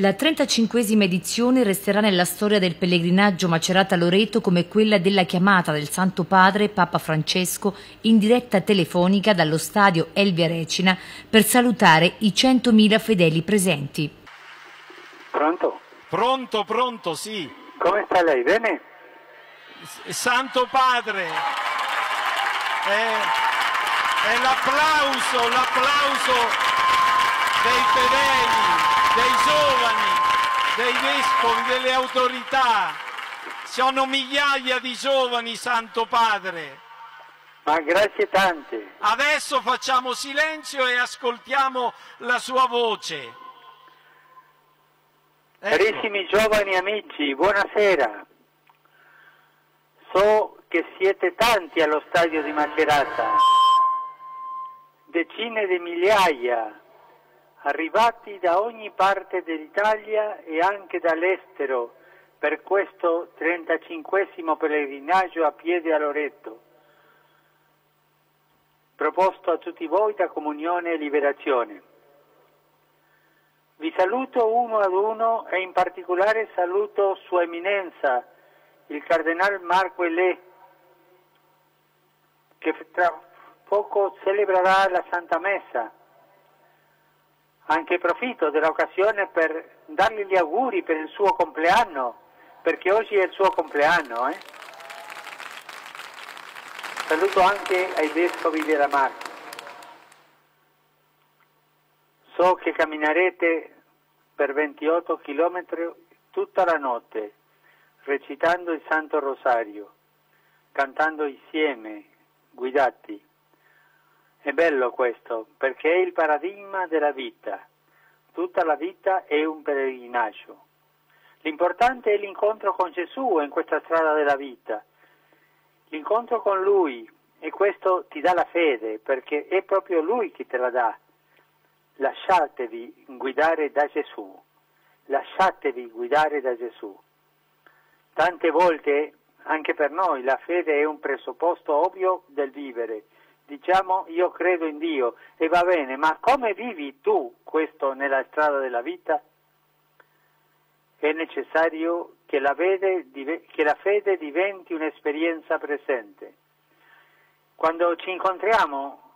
La 35ª edizione resterà nella storia del pellegrinaggio Macerata-Loreto come quella della chiamata del Santo Padre Papa Francesco in diretta telefonica dallo stadio Elvia Recina per salutare i 100.000 fedeli presenti. Pronto? Pronto, pronto, sì. Come sta lei? Bene? Santo Padre! È l'applauso dei fedeli, dei giovani, dei vescovi, delle autorità. Sono migliaia di giovani, Santo Padre. Ma grazie tante. Adesso facciamo silenzio e ascoltiamo la sua voce. Ecco. Carissimi giovani amici, buonasera. So che siete tanti allo stadio di Macerata, decine di migliaia, arrivati da ogni parte dell'Italia e anche dall'estero per questo 35° pellegrinaggio a piedi a Loreto, proposto a tutti voi da Comunione e Liberazione. Vi saluto uno ad uno e in particolare saluto Sua Eminenza, il Cardinal Marco Ouellet, che tra poco celebrerà la Santa Messa. Anche profitto dell'occasione per dargli gli auguri per il suo compleanno, perché oggi è il suo compleanno. Saluto anche ai vescovi della Marca. So che camminerete per 28 chilometri tutta la notte, recitando il Santo Rosario, cantando insieme, guidati. È bello questo, perché è il paradigma della vita. Tutta la vita è un pellegrinaggio. L'importante è l'incontro con Gesù in questa strada della vita. L'incontro con Lui, e questo ti dà la fede, perché è proprio Lui che te la dà. Lasciatevi guidare da Gesù. Lasciatevi guidare da Gesù. Tante volte, anche per noi, la fede è un presupposto ovvio del vivere. Diciamo io credo in Dio e va bene, ma come vivi tu questo nella strada della vita? È necessario che la fede diventi un'esperienza presente. Quando ci incontriamo,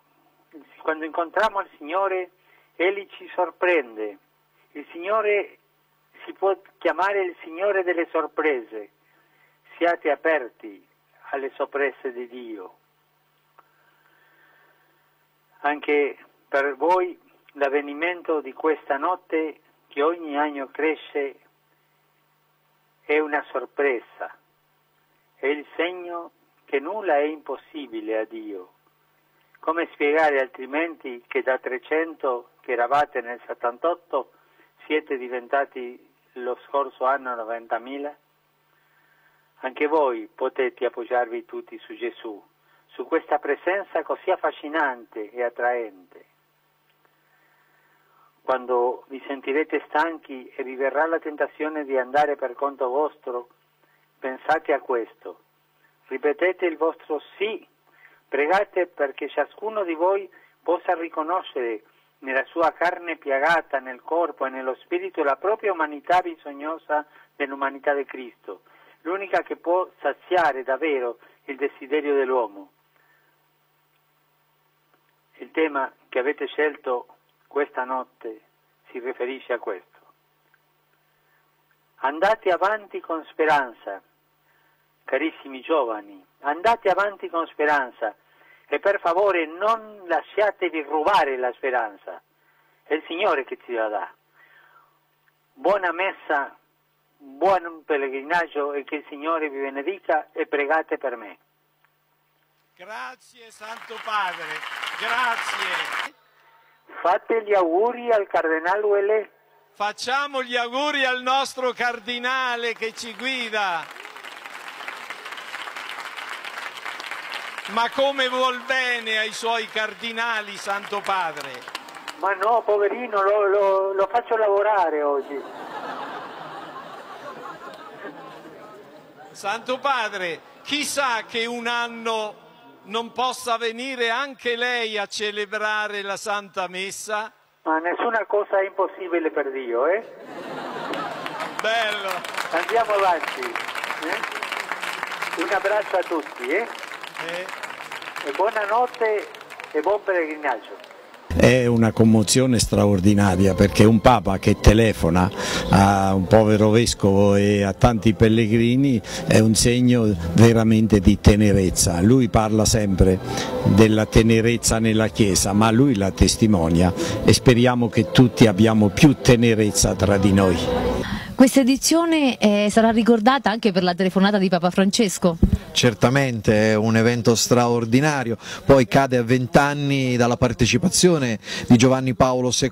quando incontriamo il Signore, Egli ci sorprende. Il Signore si può chiamare il Signore delle sorprese. Siate aperti alle sorprese di Dio. Anche per voi l'avvenimento di questa notte, che ogni anno cresce, è una sorpresa, è il segno che nulla è impossibile a Dio. Come spiegare altrimenti che da 300 che eravate nel 78 siete diventati lo scorso anno 90.000? Anche voi potete appoggiarvi tutti su Gesù, su questa presenza così affascinante e attraente. Quando vi sentirete stanchi e vi verrà la tentazione di andare per conto vostro, pensate a questo, ripetete il vostro sì, pregate perché ciascuno di voi possa riconoscere nella sua carne piagata, nel corpo e nello spirito, la propria umanità bisognosa dell'umanità di Cristo, l'unica che può saziare davvero il desiderio dell'uomo. Il tema che avete scelto questa notte si riferisce a questo. Andate avanti con speranza, carissimi giovani, andate avanti con speranza e per favore non lasciatevi rubare la speranza. È il Signore che ci la dà. Buona messa, buon pellegrinaggio e che il Signore vi benedica e pregate per me. Grazie Santo Padre, grazie. Fate gli auguri al Cardinale Ouellet. Facciamo gli auguri al nostro Cardinale che ci guida. Ma come vuol bene ai suoi Cardinali, Santo Padre? Ma no, poverino, lo faccio lavorare oggi. Santo Padre, chissà che un anno non possa venire anche lei a celebrare la Santa Messa? Ma nessuna cosa è impossibile per Dio, eh? Bello. Andiamo avanti. Un abbraccio a tutti. E buonanotte e buon pellegrinaggio. È una commozione straordinaria perché un Papa che telefona a un povero vescovo e a tanti pellegrini è un segno veramente di tenerezza. Lui parla sempre della tenerezza nella Chiesa, ma lui la testimonia e speriamo che tutti abbiamo più tenerezza tra di noi. Questa edizione sarà ricordata anche per la telefonata di Papa Francesco. Certamente è un evento straordinario, poi cade a 20 anni dalla partecipazione di Giovanni Paolo II,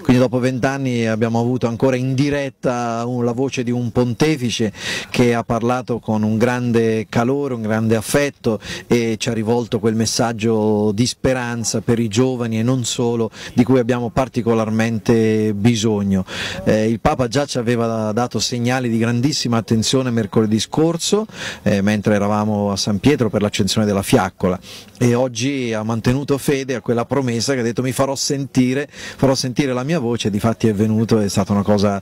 quindi dopo 20 anni abbiamo avuto ancora in diretta la voce di un pontefice che ha parlato con un grande calore, un grande affetto e ci ha rivolto quel messaggio di speranza per i giovani e non solo, di cui abbiamo particolarmente bisogno. Il Papa già ci aveva dato segnali di grandissima attenzione mercoledì scorso, mentre eravamo a San Pietro per l'accensione della fiaccola, e oggi ha mantenuto fede a quella promessa che ha detto: mi farò sentire la mia voce. Difatti è venuto, è stata una cosa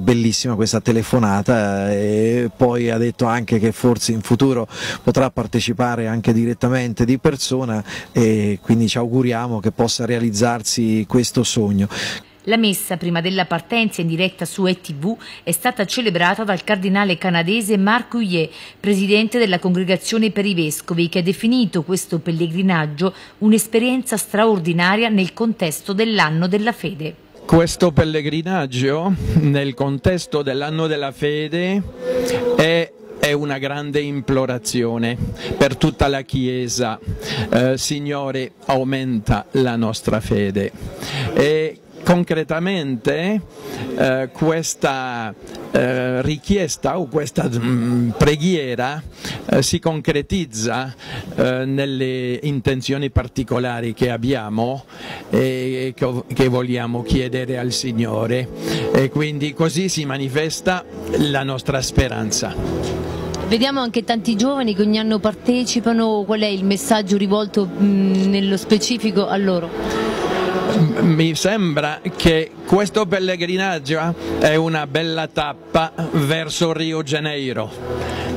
bellissima questa telefonata, e poi ha detto anche che forse in futuro potrà partecipare anche direttamente di persona, e quindi ci auguriamo che possa realizzarsi questo sogno. La messa, prima della partenza in diretta su ETV, è stata celebrata dal cardinale canadese Marco Ouellet, presidente della Congregazione per i Vescovi, che ha definito questo pellegrinaggio un'esperienza straordinaria nel contesto dell'anno della fede. Questo pellegrinaggio nel contesto dell'anno della fede è una grande implorazione per tutta la Chiesa. Signore, aumenta la nostra fede. E concretamente questa richiesta o questa preghiera si concretizza nelle intenzioni particolari che abbiamo e che vogliamo chiedere al Signore, e quindi così si manifesta la nostra speranza. Vediamo anche tanti giovani che ogni anno partecipano. Qual è il messaggio rivolto nello specifico a loro? Mi sembra che questo pellegrinaggio è una bella tappa verso Rio de Janeiro,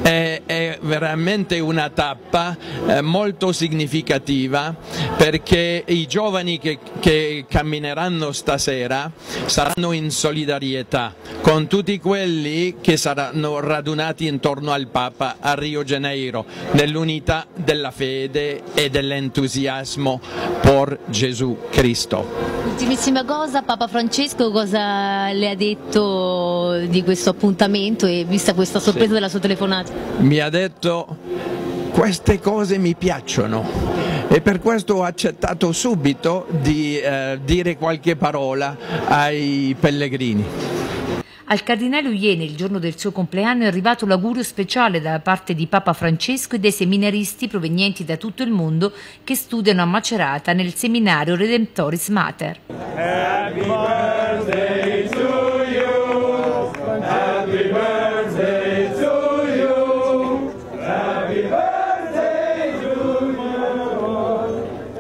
è veramente una tappa molto significativa, perché i giovani che cammineranno stasera saranno in solidarietà con tutti quelli che saranno radunati intorno al Papa a Rio de Janeiro, nell'unità della fede e dell'entusiasmo per Gesù Cristo. Ultimissima cosa, Papa Francesco cosa le ha detto di questo appuntamento e vista questa sorpresa della sua telefonata? Mi ha detto: queste cose mi piacciono, e per questo ho accettato subito di dire qualche parola ai pellegrini. Al cardinale Ouellet, il giorno del suo compleanno, è arrivato l'augurio speciale da parte di Papa Francesco e dei seminaristi provenienti da tutto il mondo che studiano a Macerata nel seminario Redemptoris Mater. Happy birthday to you. Happy birthday to you. Happy birthday to you.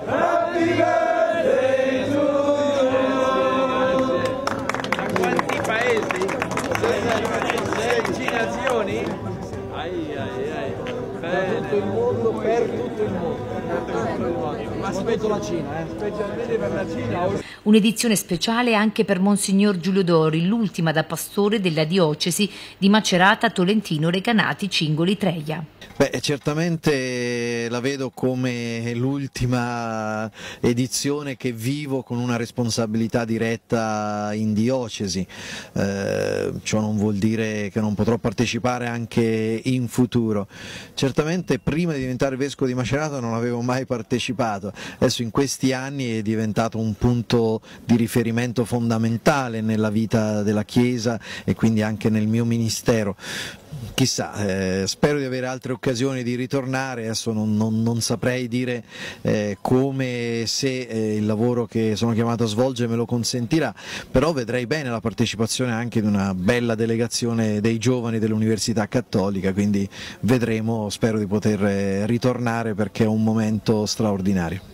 Happy birthday to you. A quanti paesi? 6 nazioni? Ai ai ai, per tutto il mondo, per tutto il mondo, ma soprattutto la Cina, specialmente per la Cina. Un'edizione speciale anche per Monsignor Giulidori, l'ultima da pastore della diocesi di Macerata Tolentino Recanati Cingoli Treia. Beh, certamente la vedo come l'ultima edizione che vivo con una responsabilità diretta in diocesi, ciò non vuol dire che non potrò partecipare anche in futuro. Certamente prima di diventare vescovo di Macerata non avevo mai partecipato, adesso in questi anni è diventato un punto di riferimento fondamentale nella vita della Chiesa e quindi anche nel mio ministero. Chissà, spero di avere altre occasioni di ritornare. Adesso non saprei dire come, se il lavoro che sono chiamato a svolgere me lo consentirà, però vedrei bene la partecipazione anche di una bella delegazione dei giovani dell'Università Cattolica, quindi vedremo, spero di poter ritornare perché è un momento straordinario.